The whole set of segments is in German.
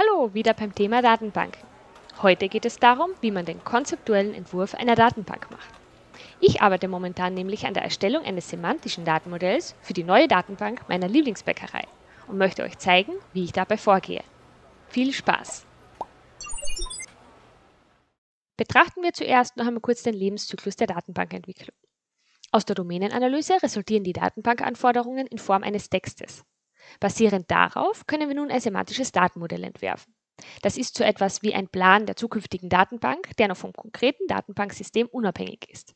Hallo, wieder beim Thema Datenbank. Heute geht es darum, wie man den konzeptuellen Entwurf einer Datenbank macht. Ich arbeite momentan nämlich an der Erstellung eines semantischen Datenmodells für die neue Datenbank meiner Lieblingsbäckerei und möchte euch zeigen, wie ich dabei vorgehe. Viel Spaß! Betrachten wir zuerst noch einmal kurz den Lebenszyklus der Datenbankentwicklung. Aus der Domänenanalyse resultieren die Datenbankanforderungen in Form eines Textes. Basierend darauf können wir nun ein semantisches Datenmodell entwerfen. Das ist so etwas wie ein Plan der zukünftigen Datenbank, der noch vom konkreten Datenbanksystem unabhängig ist.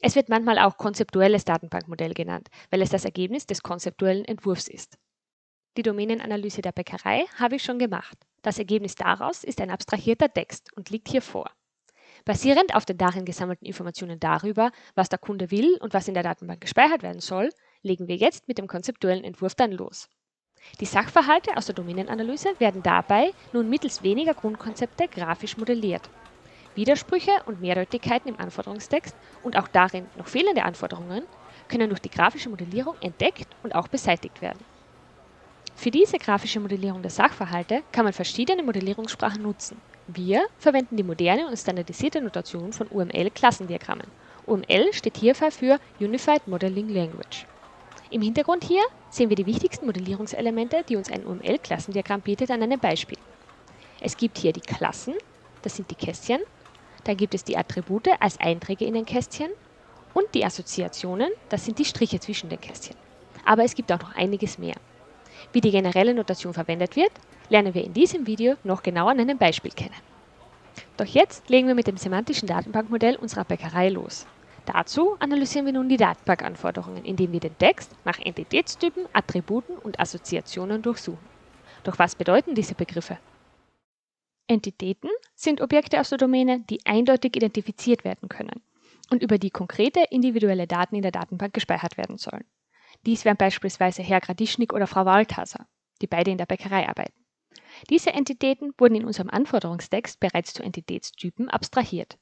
Es wird manchmal auch konzeptuelles Datenbankmodell genannt, weil es das Ergebnis des konzeptuellen Entwurfs ist. Die Domänenanalyse der Bäckerei habe ich schon gemacht. Das Ergebnis daraus ist ein abstrahierter Text und liegt hier vor. Basierend auf den darin gesammelten Informationen darüber, was der Kunde will und was in der Datenbank gespeichert werden soll, legen wir jetzt mit dem konzeptuellen Entwurf dann los. Die Sachverhalte aus der Domänenanalyse werden dabei nun mittels weniger Grundkonzepte grafisch modelliert. Widersprüche und Mehrdeutigkeiten im Anforderungstext und auch darin noch fehlende Anforderungen können durch die grafische Modellierung entdeckt und auch beseitigt werden. Für diese grafische Modellierung der Sachverhalte kann man verschiedene Modellierungssprachen nutzen. Wir verwenden die moderne und standardisierte Notation von UML-Klassendiagrammen. UML steht hierbei für Unified Modelling Language. Im Hintergrund hier sehen wir die wichtigsten Modellierungselemente, die uns ein UML-Klassendiagramm bietet, an einem Beispiel. Es gibt hier die Klassen, das sind die Kästchen, dann gibt es die Attribute als Einträge in den Kästchen und die Assoziationen, das sind die Striche zwischen den Kästchen. Aber es gibt auch noch einiges mehr. Wie die generelle Notation verwendet wird, lernen wir in diesem Video noch genauer an einem Beispiel kennen. Doch jetzt legen wir mit dem semantischen Datenbankmodell unserer Bäckerei los. Dazu analysieren wir nun die Datenbankanforderungen, indem wir den Text nach Entitätstypen, Attributen und Assoziationen durchsuchen. Doch was bedeuten diese Begriffe? Entitäten sind Objekte aus der Domäne, die eindeutig identifiziert werden können und über die konkrete individuelle Daten in der Datenbank gespeichert werden sollen. Dies wären beispielsweise Herr Gradischnik oder Frau Waldhasser, die beide in der Bäckerei arbeiten. Diese Entitäten wurden in unserem Anforderungstext bereits zu Entitätstypen abstrahiert.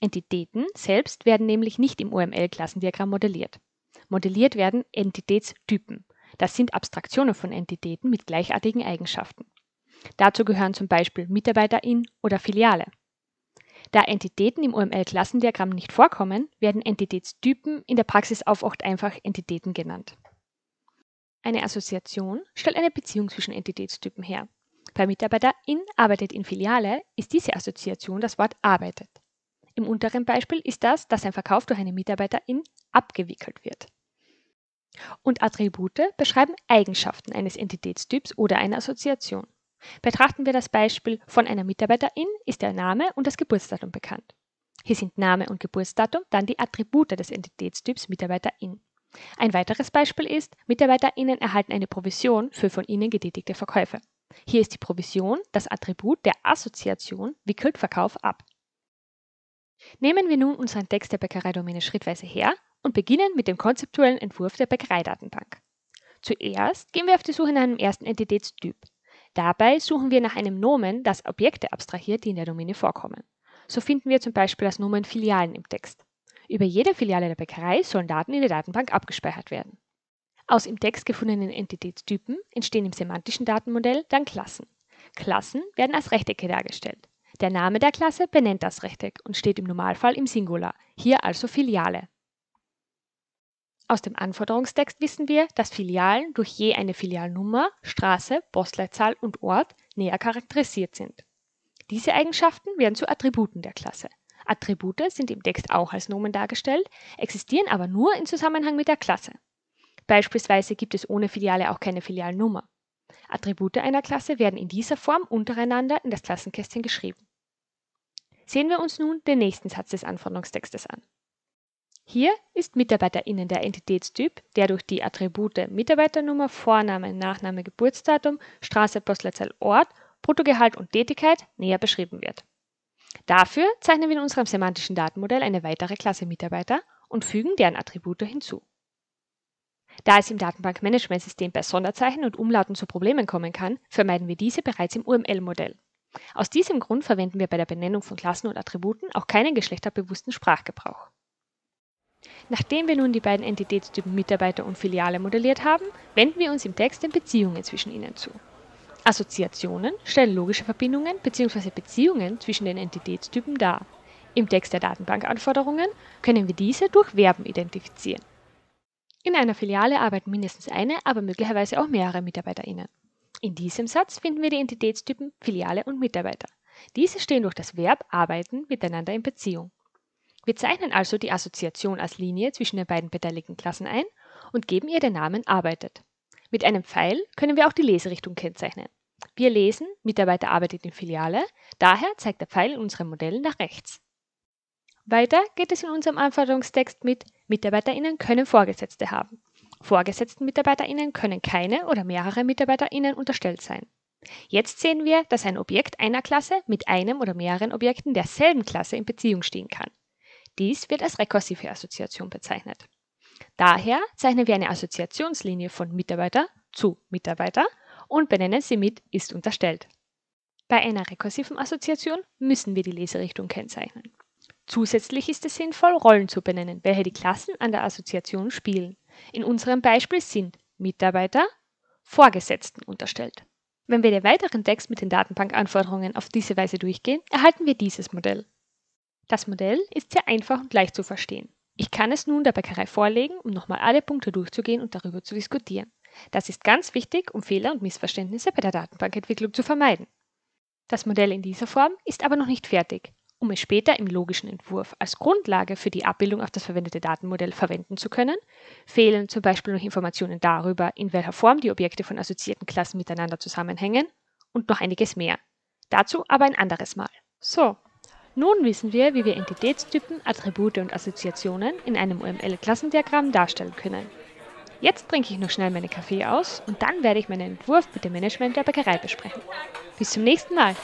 Entitäten selbst werden nämlich nicht im UML-Klassendiagramm modelliert. Modelliert werden Entitätstypen. Das sind Abstraktionen von Entitäten mit gleichartigen Eigenschaften. Dazu gehören zum Beispiel MitarbeiterIn oder Filiale. Da Entitäten im UML-Klassendiagramm nicht vorkommen, werden Entitätstypen in der Praxis auch oft einfach Entitäten genannt. Eine Assoziation stellt eine Beziehung zwischen Entitätstypen her. Bei MitarbeiterIn arbeitet in Filiale ist diese Assoziation das Wort arbeitet. Im unteren Beispiel ist das, dass ein Verkauf durch eine MitarbeiterIn abgewickelt wird. Und Attribute beschreiben Eigenschaften eines Entitätstyps oder einer Assoziation. Betrachten wir das Beispiel von einer MitarbeiterIn, ist der Name und das Geburtsdatum bekannt. Hier sind Name und Geburtsdatum dann die Attribute des Entitätstyps MitarbeiterIn. Ein weiteres Beispiel ist, MitarbeiterInnen erhalten eine Provision für von ihnen getätigte Verkäufe. Hier ist die Provision das Attribut der Assoziation wickelt Verkauf ab. Nehmen wir nun unseren Text der Bäckerei-Domäne schrittweise her und beginnen mit dem konzeptuellen Entwurf der Bäckerei-Datenbank. Zuerst gehen wir auf die Suche nach einem ersten Entitätstyp. Dabei suchen wir nach einem Nomen, das Objekte abstrahiert, die in der Domäne vorkommen. So finden wir zum Beispiel das Nomen Filialen im Text. Über jede Filiale der Bäckerei sollen Daten in der Datenbank abgespeichert werden. Aus im Text gefundenen Entitätstypen entstehen im semantischen Datenmodell dann Klassen. Klassen werden als Rechtecke dargestellt. Der Name der Klasse benennt das Rechteck und steht im Normalfall im Singular, hier also Filiale. Aus dem Anforderungstext wissen wir, dass Filialen durch je eine Filialnummer, Straße, Postleitzahl und Ort näher charakterisiert sind. Diese Eigenschaften werden zu Attributen der Klasse. Attribute sind im Text auch als Nomen dargestellt, existieren aber nur in Zusammenhang mit der Klasse. Beispielsweise gibt es ohne Filiale auch keine Filialnummer. Attribute einer Klasse werden in dieser Form untereinander in das Klassenkästchen geschrieben. Sehen wir uns nun den nächsten Satz des Anforderungstextes an. Hier ist MitarbeiterInnen der Entitätstyp, der durch die Attribute Mitarbeiternummer, Vorname, Nachname, Geburtsdatum, Straße, Postleitzahl, Ort, Bruttogehalt und Tätigkeit näher beschrieben wird. Dafür zeichnen wir in unserem semantischen Datenmodell eine weitere Klasse Mitarbeiter und fügen deren Attribute hinzu. Da es im Datenbankmanagementsystem bei Sonderzeichen und Umlauten zu Problemen kommen kann, vermeiden wir diese bereits im UML-Modell. Aus diesem Grund verwenden wir bei der Benennung von Klassen und Attributen auch keinen geschlechterbewussten Sprachgebrauch. Nachdem wir nun die beiden Entitätstypen Mitarbeiter und Filiale modelliert haben, wenden wir uns im Text den Beziehungen zwischen ihnen zu. Assoziationen stellen logische Verbindungen bzw. Beziehungen zwischen den Entitätstypen dar. Im Text der Datenbankanforderungen können wir diese durch Verben identifizieren. In einer Filiale arbeiten mindestens eine, aber möglicherweise auch mehrere MitarbeiterInnen. In diesem Satz finden wir die Entitätstypen Filiale und Mitarbeiter. Diese stehen durch das Verb arbeiten miteinander in Beziehung. Wir zeichnen also die Assoziation als Linie zwischen den beiden beteiligten Klassen ein und geben ihr den Namen arbeitet. Mit einem Pfeil können wir auch die Leserichtung kennzeichnen. Wir lesen, Mitarbeiter arbeitet in Filiale, daher zeigt der Pfeil in unserem Modell nach rechts. Weiter geht es in unserem Anforderungstext mit MitarbeiterInnen können Vorgesetzte haben. Vorgesetzten MitarbeiterInnen können keine oder mehrere MitarbeiterInnen unterstellt sein. Jetzt sehen wir, dass ein Objekt einer Klasse mit einem oder mehreren Objekten derselben Klasse in Beziehung stehen kann. Dies wird als rekursive Assoziation bezeichnet. Daher zeichnen wir eine Assoziationslinie von Mitarbeiter zu Mitarbeiter und benennen sie mit ist unterstellt. Bei einer rekursiven Assoziation müssen wir die Leserichtung kennzeichnen. Zusätzlich ist es sinnvoll, Rollen zu benennen, welche die Klassen an der Assoziation spielen. In unserem Beispiel sind Mitarbeiter Vorgesetzten unterstellt. Wenn wir den weiteren Text mit den Datenbankanforderungen auf diese Weise durchgehen, erhalten wir dieses Modell. Das Modell ist sehr einfach und leicht zu verstehen. Ich kann es nun der Bäckerei vorlegen, um nochmal alle Punkte durchzugehen und darüber zu diskutieren. Das ist ganz wichtig, um Fehler und Missverständnisse bei der Datenbankentwicklung zu vermeiden. Das Modell in dieser Form ist aber noch nicht fertig. Um es später im logischen Entwurf als Grundlage für die Abbildung auf das verwendete Datenmodell verwenden zu können, fehlen zum Beispiel noch Informationen darüber, in welcher Form die Objekte von assoziierten Klassen miteinander zusammenhängen und noch einiges mehr. Dazu aber ein anderes Mal. So. Nun wissen wir, wie wir Entitätstypen, Attribute und Assoziationen in einem UML-Klassendiagramm darstellen können. Jetzt trinke ich noch schnell meinen Kaffee aus und dann werde ich meinen Entwurf mit dem Management der Bäckerei besprechen. Bis zum nächsten Mal!